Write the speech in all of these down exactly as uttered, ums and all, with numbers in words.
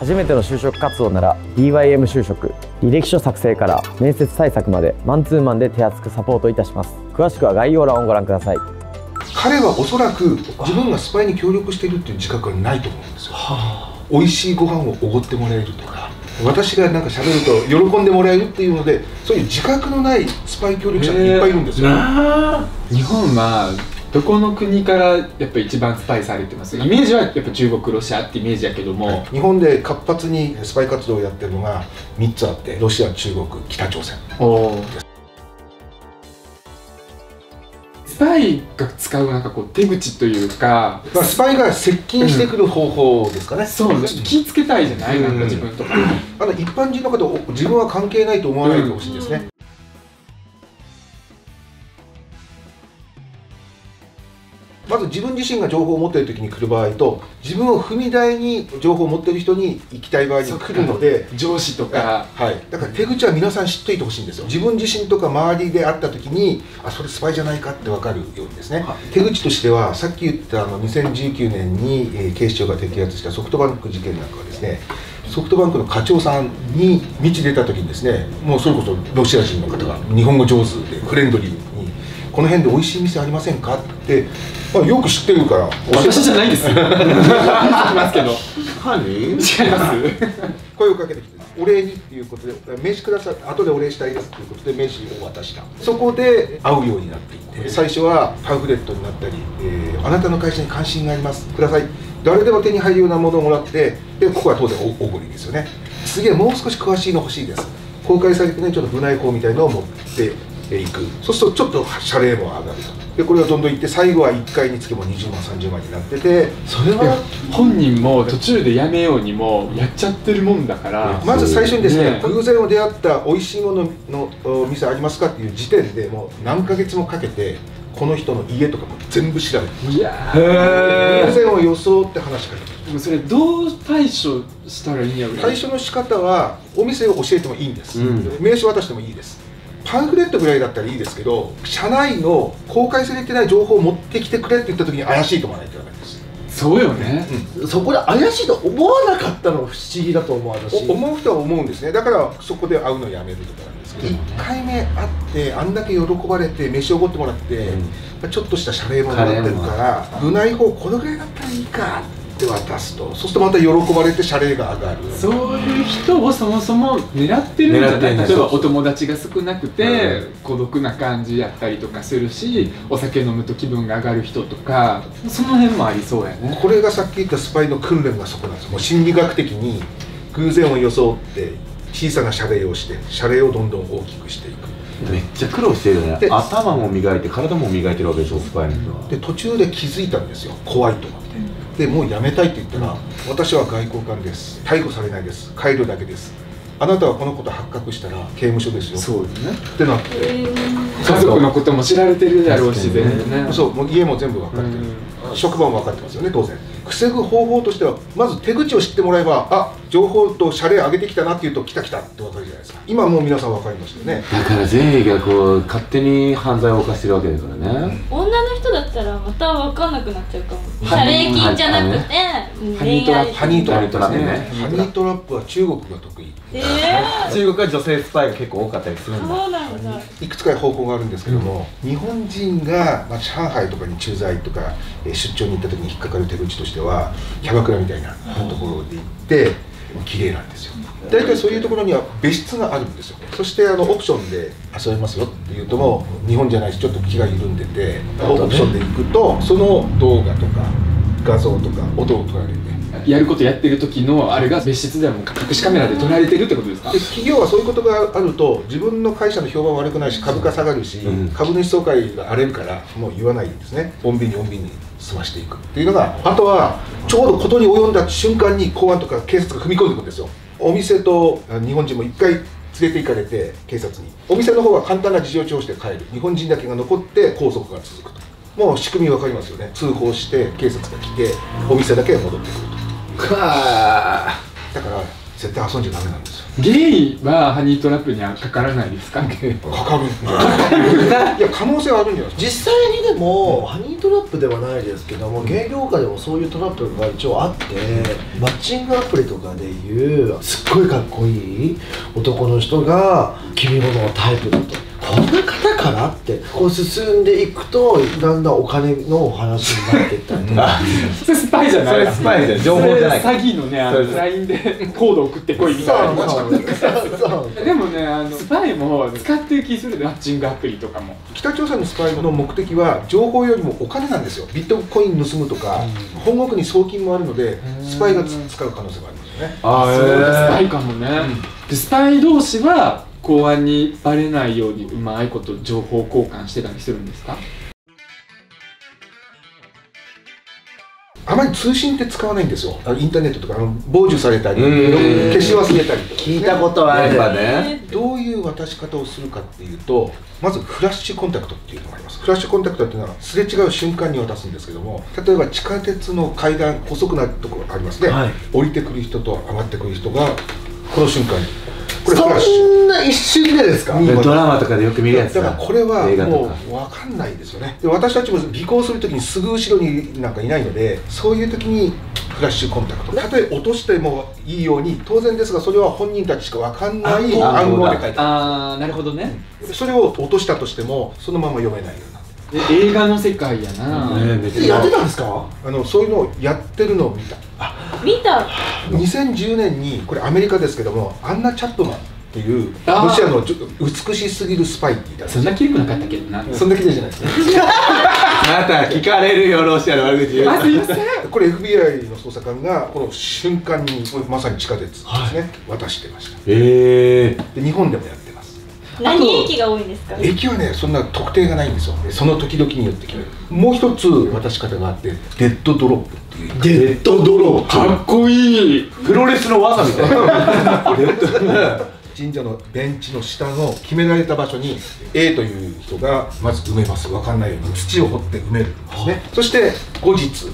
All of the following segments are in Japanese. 初めての就職活動なら ディーワイエム 就職、履歴書作成から面接対策までマンツーマンで手厚くサポートいたします。詳しくは概要欄をご覧ください。彼はおそらく自分がスパイに協力しているっていう自覚はないと思うんですよ。美味しいご飯をおごってもらえるとか、私がなんか喋ると喜んでもらえるっていうので、そういう自覚のないスパイ協力者がいっぱいいるんですよ。えー、日本はどこの国からやっぱ一番スパイされてます？イメージはやっぱ中国、ロシアってイメージやけども、日本で活発にスパイ活動をやってるのがみっつあって、ロシア、中国、北朝鮮。スパイが使うなんかこう手口というか、まあ、スパイが接近してくる方法ですかね。うん、そうですね。気をつけたいじゃない、なんか自分とか、あの一般人の方、自分は関係ないと思わないでほしいんですね。うんうん、まず自分自身が情報を持っている時に来る場合と、自分を踏み台に情報を持っている人に行きたい場合に来るので、上司とか、はい、だから手口は皆さん知っておいてほしいんですよ。自分自身とか周りで会った時に、あ、それスパイじゃないかって分かるようにですね。はい、手口としては、さっき言ったあのにせんじゅうきゅうねんに警視庁が摘発したソフトバンク事件なんかはですね、ソフトバンクの課長さんに道出た時にですね、もうそれこそロシア人の方が日本語上手でフレンドリーに、この辺で美味しい店ありませんかって、まあ、よく知ってるから。私じゃないですよ。ますけど。違います。声をかけてきて、お礼にっていうことで、名刺ください、後でお礼したいですっていうことで名刺を渡した。そこで会うようになっていて、最初はパンフレットになったり、えー、あなたの会社に関心があります。ください。誰でも手に入るようなものをもらって、で、ここは当然おごりですよね。次はもう少し詳しいの欲しいです。公開されてね、ちょっと部内法みたいのを持って。行く。そうするとちょっと謝礼も上がると。でこれがどんどんいって、最後はいっかいにつけもにじゅうまんさんじゅうまんになってて、それは本人も途中でやめようにもやっちゃってるもんだから、まず最初にですね、偶然出会った美味しいものの店ありますかっていう時点で、もう何ヶ月もかけてこの人の家とかも全部調べて、いやー、偶然を装って話しかけて、でもそれどう対処したらいいんやろうね。対処の仕方は、お店を教えてもいいんです、うん、名刺渡してもいいです、パンフレットぐらいだったらいいですけど、社内の公開されてない情報を持ってきてくれって言った時に怪しいと思わないといけないです。そうよね、うん、そこで怪しいと思わなかったのは不思議だと思われるし、思う人は思うんですね。だからそこで会うのをやめるとかなんですけど、いっかいめ会ってあんだけ喜ばれて飯をおごってもらって、うん、ちょっとした謝礼ももらってるから、部内法このぐらいだったらいいかって渡すと、そうするとまた喜ばれて謝礼が上がる。そういう人をそもそも狙ってるんじゃない。例えばお友達が少なくて孤独な感じやったりとかするし、お酒飲むと気分が上がる人とか、その辺もありそうやね。これがさっき言ったスパイの訓練がそこなんです。もう心理学的に偶然を装って小さな謝礼をして、謝礼をどんどん大きくしていく。めっちゃ苦労してるね。頭も磨いて体も磨いてるわけでしょ、スパイの人は。で途中で気づいたんですよ、怖いと思って。でもうやめたいって言ったら、うん、私は外交官です、逮捕されないです、帰るだけです、あなたはこのこと発覚したら刑務所ですよ。そうですねってなって、家族のことも知られてるだろうし、そうもう家も全部分かってる、うん、職場も分かってますよね。当然防ぐ方法としては、まず手口を知ってもらえば、あ、情報と謝礼上げてきたなっていうと、来た来たって分かるじゃないですか。今もう皆さん分かりましたよね。だから善意がこう勝手に犯罪を犯してるわけだからね。女の人だったらまた分かんなくなっちゃうかも。謝礼金じゃなくて恋愛。ハニートラップですね。ハニートラップは中国が得意。中国は女性スパイが結構多かったりするんだ。そうなんだ。いくつか方法があるんですけども、日本人が上海とかに駐在とか出張に行った時に引っかかる手口としては、キャバクラみたいなところで行って綺麗なんですよ。大体そういうところには別室があるんですよ。そしてあのオプションで遊べますよっていうと、も日本じゃないしちょっと気が緩んでて、オプションで行くとその動画とか画像とか音を取られて、やることやってる時のあれが別室ではもう隠しカメラで撮られてるってことですか。で企業はそういうことがあると、自分の会社の評判悪くないし、株価下がるし、うん、株主総会が荒れるから、もう言わないんですね。穏便に穏便に済ましていくっていうのが、あとはちょうどことに及んだ瞬間に公安とか警察が踏み込んでくるんですよ。お店と日本人もいっかい連れて行かれて警察に、お店の方は簡単な事情聴取で帰る、日本人だけが残って拘束が続くと。もう仕組み分かりますよね。通報して警察が来て、お店だけが戻ってくると。だから絶対遊んじゃダメなんですよ。ゲイはハニートラップにはかからないですか？かかる。いや、可能性はあるんじゃないですか。実際にでも、うん、ハニートラップではないですけども、ゲイ業界でもそういうトラップが一応あって、マッチングアプリとかでいうすっごいかっこいい男の人が君ほどのタイプだと。こんな方からってこう進んでいくと、だんだんお金のお話になっていったりとか。それスパイじゃない、スパイじゃない、情報じゃない、詐欺のね、あの ライン でコード送ってこいみたいな。でもね、あのスパイも使ってる気するで、マッチングアプリとかも。北朝鮮のスパイの目的は情報よりもお金なんですよ。ビットコイン盗むとか、本国に送金もあるので、スパイが使う可能性がありますよね。ああ、そうです、スパイかもね。スパイ同士は公安にバレないようにうまいこと情報交換してたりするんですか？あまり通信って使わないんですよ。インターネットとか、あの傍受されたり、消し忘れたりとか、ね、聞いたことあればね。どういう渡し方をするかっていうと、まずフラッシュコンタクトっていうのがあります。フラッシュコンタクトっていうのはすれ違う瞬間に渡すんですけども、例えば地下鉄の階段、細くなるところがありますね、はい、降りてくる人と上がってくる人がこの瞬間に。そんな一瞬でですか？ドラマとかでよく見るやつだから、これはもう分かんないですよね。で、私たちも尾行するときにすぐ後ろになんかいないので、そういうときにフラッシュコンタクト、たとえ落としてもいいように、当然ですが、それは本人たちしか分かんない暗号で書いてある。ああ、なるほどね。それを落としたとしてもそのまま読めないような。映画の世界やな。やってたんですか？あのそういうのをやってるのを見た。見た。にせんじゅうねんに、これアメリカですけども、アンナ・チャップマンっていうロシアの美しすぎるスパイっていた。そんな綺麗くなかったけどな。そんな綺麗じゃないですね。また聞かれるよ、ロシアの悪口。これ エフビーアイ の捜査官がこの瞬間にまさに地下鉄ですね、はい、渡してました。えー、で日本でもやってます。何駅が多いんですか？駅はね、そんな特定がないんですよ。その時々によって決める。もう一つ渡し方があって、デッドドロップ。デッドドロー、かっこいい。プロレスの技みたいな。神社のベンチの下の決められた場所に A という人がまず埋めます。分かんないように土を掘って埋めるんですね。そして後日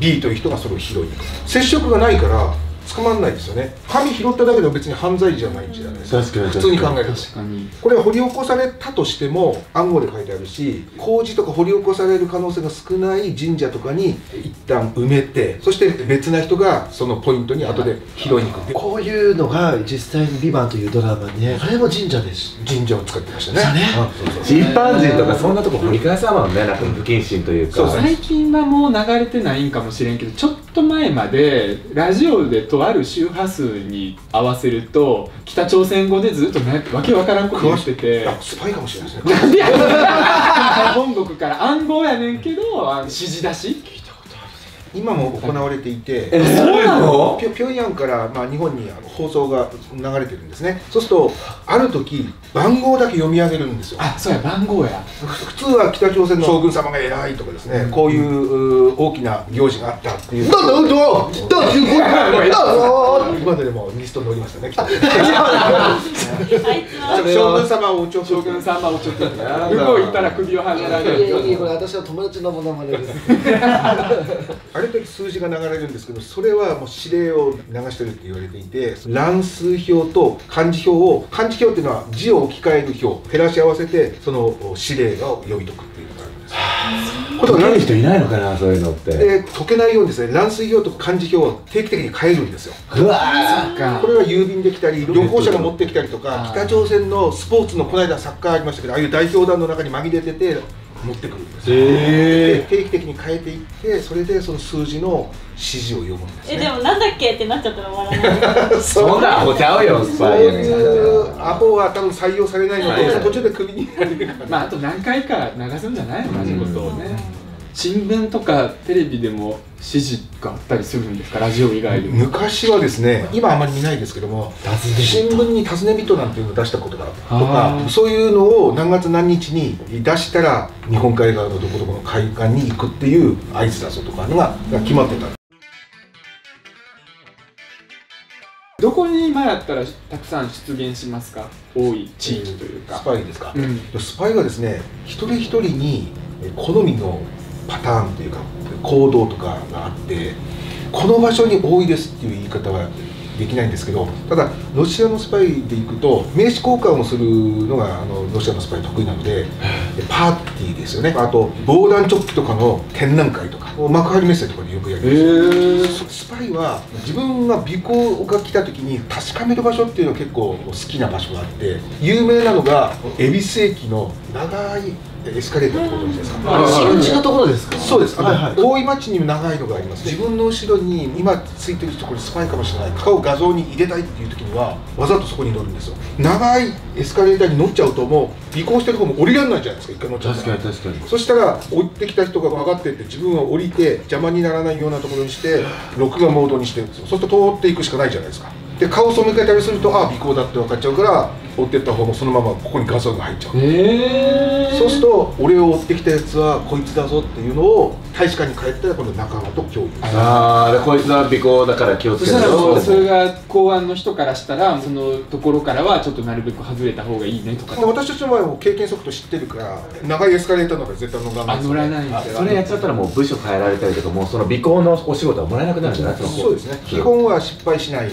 B という人がそれを拾いに行く。接触がないから捕まんないですよね。紙拾っただけでも別に犯罪じゃないんじゃないですか。普通に考えると。これは掘り起こされたとしても暗号で書いてあるし、工事とか掘り起こされる可能性が少ない神社とかに一旦埋めて、そして別な人がそのポイントに後で拾いに行く。こういうのが実際にヴィヴァンというドラマで、あれも神社です。神社を使ってましたね。一般人とかそんなとこ掘り返さんもんね。なんか不謹慎というか。最近はもう流れてないんかもしれんけど、ちょっと前までラジオでとある周波数に合わせると北朝鮮語でずっとね、わけわからんこと言ってて、スパイかもしれないですね。なんでやねん。本国から暗号やねんけど、あの指示出し聞いたことある。今も行われていて、え、そうなの？ピョンヤンからまあ日本にあの放送が流れてるんですね。そうするとある時番号だけ読み上げるんですよ。あ、そうや、番号や。普通は北朝鮮の将軍様が偉いとかですね、こういう大きな行事があったっていう。どうぞどうぞどうぞどうぞ。今でもリストに載りましたね。将軍様おちょ、将軍様おちょって。向こう行ったら首をはねられる。いやいや、これ私の友達のものまねです。あれだけ数字が流れるんですけど、それはもう指令を流してるって言われていて、乱数表と漢字表を、漢字表っていうのは字を置き換える表、照らし合わせてその指令を読み解くっていうのがあるんです。解ける人いないのかな、そういうのって。で、解けないようにですね、乱数表と漢字表を定期的に変えるんですよ。うわー、これは郵便できたり、旅行者が持ってきたりとか、北朝鮮のスポーツの、この間サッカーありましたけど、ああいう代表団の中に紛れてて持ってくるんですよ。えー、定期的に変えていって、それでその数字の指示を読むんですね。え、でもなんだっけってなっちゃったら終わらない。そんなアホちゃうよ。そういうアホは多分採用されないので、途中でクビになるから。まああと何回か流すんじゃない？同じことをね。新聞とかテレビでも指示があったりするんですか？ラジオ以外でも。昔はですね、今あまり見ないですけども、新聞に尋ね人なんていうのを出したことがあるとか、そういうのを何月何日に出したら日本海側のどこどこの海岸に行くっていう合図だぞとかのが決まってた。どこに今やったらたくさん出現しますか？多い地域というか。スパイですか？うん、スパイはですね、一人一人に好みのパターンというか行動とかがあって、この場所に多いですっていう言い方はできないんですけど、ただロシアのスパイでいくと名刺交換をするのがあのロシアのスパイ得意なので、パーティーですよね。あと防弾チョッキとかの展覧会とか幕張メッセとかでよくやります、えー、スパイは自分が尾行が来た時に確かめる場所っていうのが結構好きな場所があって、有名なのが恵比寿駅の長いエスカレーターってことですか。新地のところですか。そうです。遠い町に長いのがあります。自分の後ろに今ついてる人、これスパイかもしれない。顔を画像に入れたいっていう時にはわざとそこに乗るんですよ。長いエスカレーターに乗っちゃうともう尾行してる方も降りられないじゃないですか。一回乗っちゃう。確かに確かに。そしたら降りてきた人が上がってって自分は降りて邪魔にならないようなところにして録画モードにしてるんですよ。そうすると通っていくしかないじゃないですか。で顔を背けたりするとああ尾行だって分かっちゃうから追ってった方もそのままここに画像が入っちゃう。へー。そうすると俺を追ってきたやつはこいつだぞっていうのを大使館に帰ったらこの仲間と共有する。ああ、こいつは尾行だから気をつけろ。そしたらそれが公安の人からしたらそのところからはちょっとなるべく外れた方がいいねとか。私たちの場合も経験則と知ってるから長いエスカレーターの方が絶対乗らない。乗らないんですよ。それやっちゃったらもう部署変えられたりとかもうその尾行のお仕事はもらえなくなるんじゃないですか。そうですね。基本は失敗しない。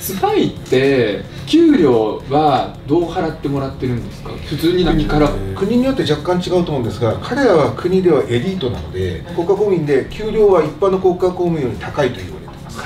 スパイって給料はどう払ってもらってるんですか。普通に何から国によって若干違うと思うんですが、彼らは国ではエリートなので国家公務員で給料は一般の国家公務員より高いと言われています。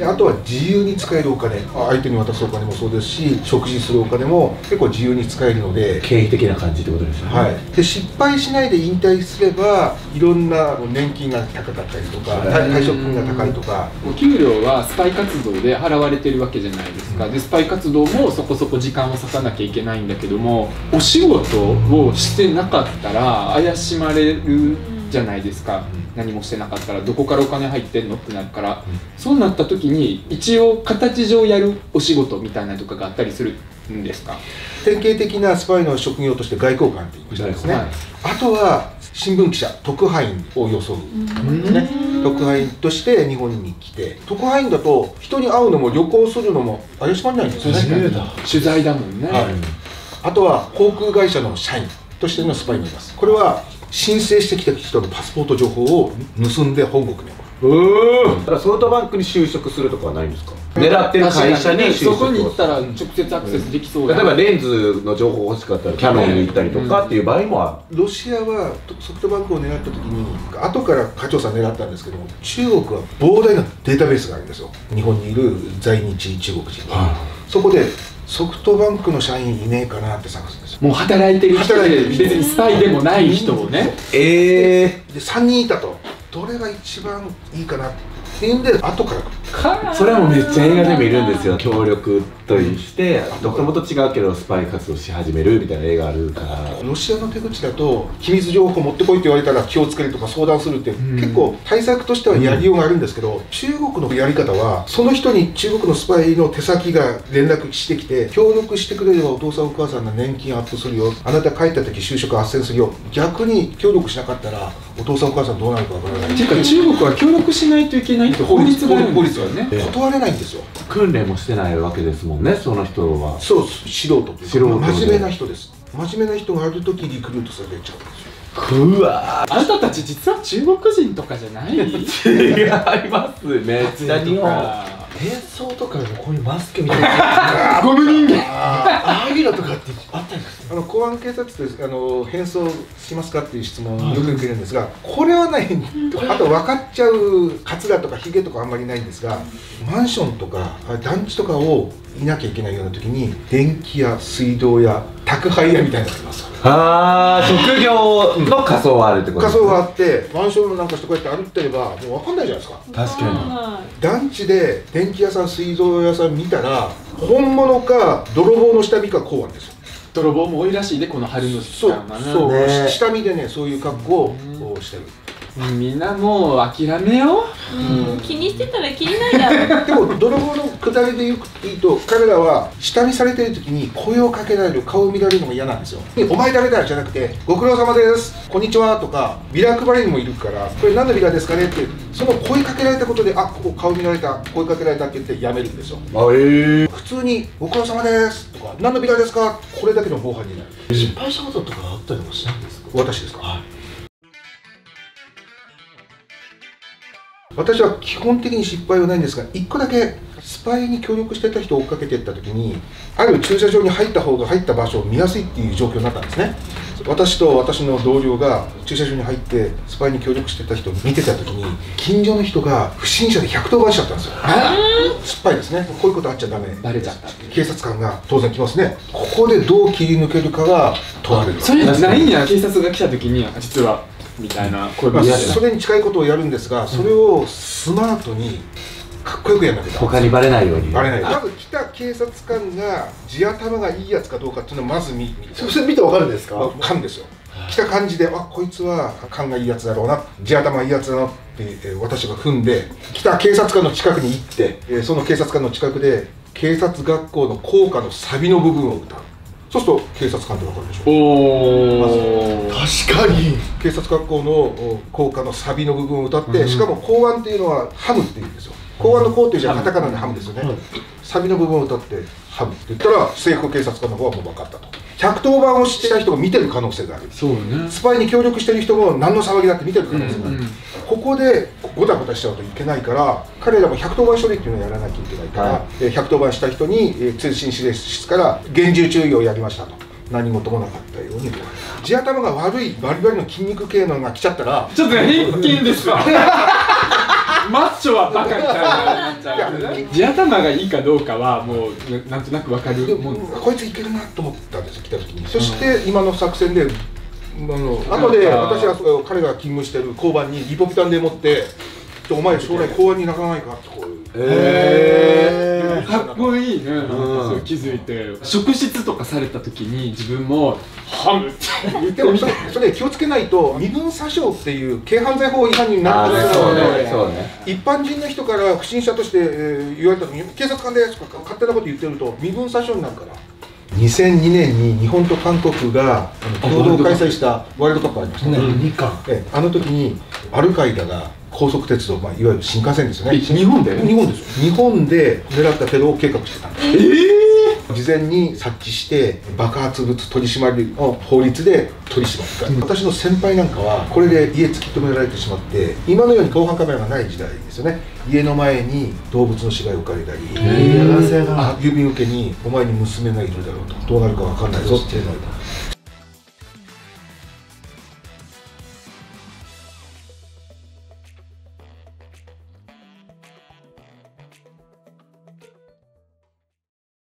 あとは自由に使えるお金、相手に渡すお金もそうですし食事するお金も結構自由に使えるので経費的な感じってことですよね、はい、で失敗しないで引退すればいろんな年金が高かったりとか退職金が高いとか、お給料はスパイ活動で払われてるわけじゃないですか、うん、でスパイ活動もそこそこ時間を割かなきゃいけないんだけどもお仕事をしてなかったら怪しまれるじゃないですか、うん、何もしてなかったらどこからお金入ってんのってなるから、うん、そうなった時に一応形上やるお仕事みたいなとかがあったりするんですか。典型的なスパイの職業として外交官っていうことですね、はい、あとは新聞記者、特派員を装うですね。特派員として日本に来て、特派員だと人に会うのも旅行するのも怪しまれないんですよね。取材だもんね、はい、あとは航空会社の社員としてのスパイもいます。これは申請してきた人のパスポート情報を盗んで本国に送る。だからソフトバンクに就職するとかはないんですか。狙ってる会社に就職する、そこに行ったら直接アクセスできそう。例えばレンズの情報欲しかったらキャノンに行ったりとかっていう場合もある。ロシアはソフトバンクを狙った時に後から課長さん狙ったんですけども、中国は膨大なデータベースがあるんですよ。日本にいる在日中国人、そこでソフトバンクの社員いねえかなって探すんですよ。もう働いてる人で別にスパイでもない人をね、ええー、でさんにんいたとどれが一番いいかなっていうんで後からそれはもうめっちゃ映画でもいるんですよ。協力としてもともと違うけどスパイ活動し始めるみたいな映画あるから。ロシアの手口だと機密情報持ってこいって言われたら気をつけるとか相談するって結構対策としてはやりようがあるんですけど、中国のやり方はその人に中国のスパイの手先が連絡してきて協力してくれればお父さんお母さんの年金アップするよ、あなた帰った時就職斡旋するよ、逆に協力しなかったらお父さんお母さんどうなるかわからないっていうか、中国は協力しないといけないって法律があるんですよね。断れないんですよ。訓練もしてないわけですもんね、その人は。そう、素人っていうか真面目な人です。真面目な人がある時リクルートされちゃうんですよ。うわー、あなたたち実は中国人とかじゃない違いますね。何を変装とかのこういうマスクみたいなゴム人間ああいうのとかってあったんですか。あの公安警察ってあの変装しますかっていう質問をよく受けるんですが、これはない。あと分かっちゃうカツラとかヒゲとかあんまりないんですが、マンションとか団地とかをいなきゃいけないような時に電気や水道や宅配屋みたいなのがあります。ああ、職業の仮装はあるってことですか。仮装があってマンションのなんかしてこうやって歩いてればもう分かんないじゃないですか。確かに団地で電気屋さん水道屋さん見たら本物か泥棒の下見か公安ですよ。泥棒も多いらしいで、この春の期間はね。そうそう、下見でね、そういう格好をしてる。みんなもう諦めよう、うん、気にしてたら気にないだろうでも泥棒のくだりで言うと彼らは下見されてる時に声をかけられる、顔を見られるのが嫌なんですよ。お前誰だじゃなくてご苦労様ですこんにちはとかビラ配りにもいるから、これ何のビラですかねってその声かけられたことで、あ、ここ顔見られた、声かけられたって言ってやめるんですよ。あ、えー、普通にご苦労様ですとか何のビラですか、これだけの防犯になる。失敗したこととかあったりもしないんですか。私ですか、はい。私は基本的に失敗はないんですが、いっこだけスパイに協力してた人を追っかけていった時に、ある駐車場に入った方が入った場所を見やすいっていう状況になったんですね。私と私の同僚が駐車場に入ってスパイに協力してた人を見てた時に、近所の人が不審者でひゃくとおばんしちゃったんですよ。スパイですね。こういうことあっちゃダメ、バレちゃった。警察官が当然来ますね。ここでどう切り抜けるかが問われる。それないんや、警察が来た時に実はみたいな、それに近いことをやるんですが、それをスマートにかっこよくやらなきゃ、他にバレないように、バレない。まず来た警察官が地頭がいいやつかどうかっていうのをまず見て、それ見てわかるんですか？勘ですよ。来た感じで、あ、こいつは勘がいいやつだろうな、地頭いいやつだなって私が踏んで、来た警察官の近くに行って、その警察官の近くで警察学校の校歌のサビの部分を歌う。そうすると警察官って分かるでしょう。おー、確かに警察学校の校歌のサビの部分を歌って、うん、しかも公安っていうのはハムっていうんですよ。公安の公っていうじゃカタカナでハムですよね、うん、サビの部分を歌ってハムって言ったら、制服警察官の方はもう分かったと。ひゃくとおばんをしてた人が見てる可能性がある。そうね、スパイに協力してる人も何の騒ぎだって見てる可能性がある。ここでごたごたしちゃうといけないから、彼らもひゃくとおばん処理っていうのをやらなきゃいけないから、はい、ひゃくとおばんした人に通信指令室から厳重注意をやりましたと、何事もなかったように。地頭が悪いバリバリの筋肉系のが来ちゃったら、ちょっと偏見ですわマッチョはバカみたいな。地頭がいいかどうかはもうなんとなく分かる。でもこいついけるなと思ったんですよ、来た時に。そして今の作戦で、あとで私は彼が勤務してる交番にリポビタンで持って「お前将来公安にならないか」ってこういう。へえ、かっこいいね。気づいて職質とかされた時に自分も「ハム」って言っても、それ気をつけないと身分詐称っていう軽犯罪法違反になってしまうので、一般人の人から不審者として言われた時に「警察官です」とか勝手なこと言ってると身分詐称になるから。にせんにねんに日本と韓国が共同開催したワールドカップありましたね。あの時にアルカイダが高速鉄道、まあ、いわゆる新幹線ですよね。日本で？日本です。日本で狙ったテロを計画してたんです。えー、事前に察知して爆発物取締りの法律で取り締まる、うん、私の先輩なんかはこれで家突き止められてしまって、今のように防犯カメラがない時代ですよね。家の前に動物の死骸を置かれたり、郵便受けに「お前に娘がいるだろう」と「どうなるか分かんないぞ」って言われた。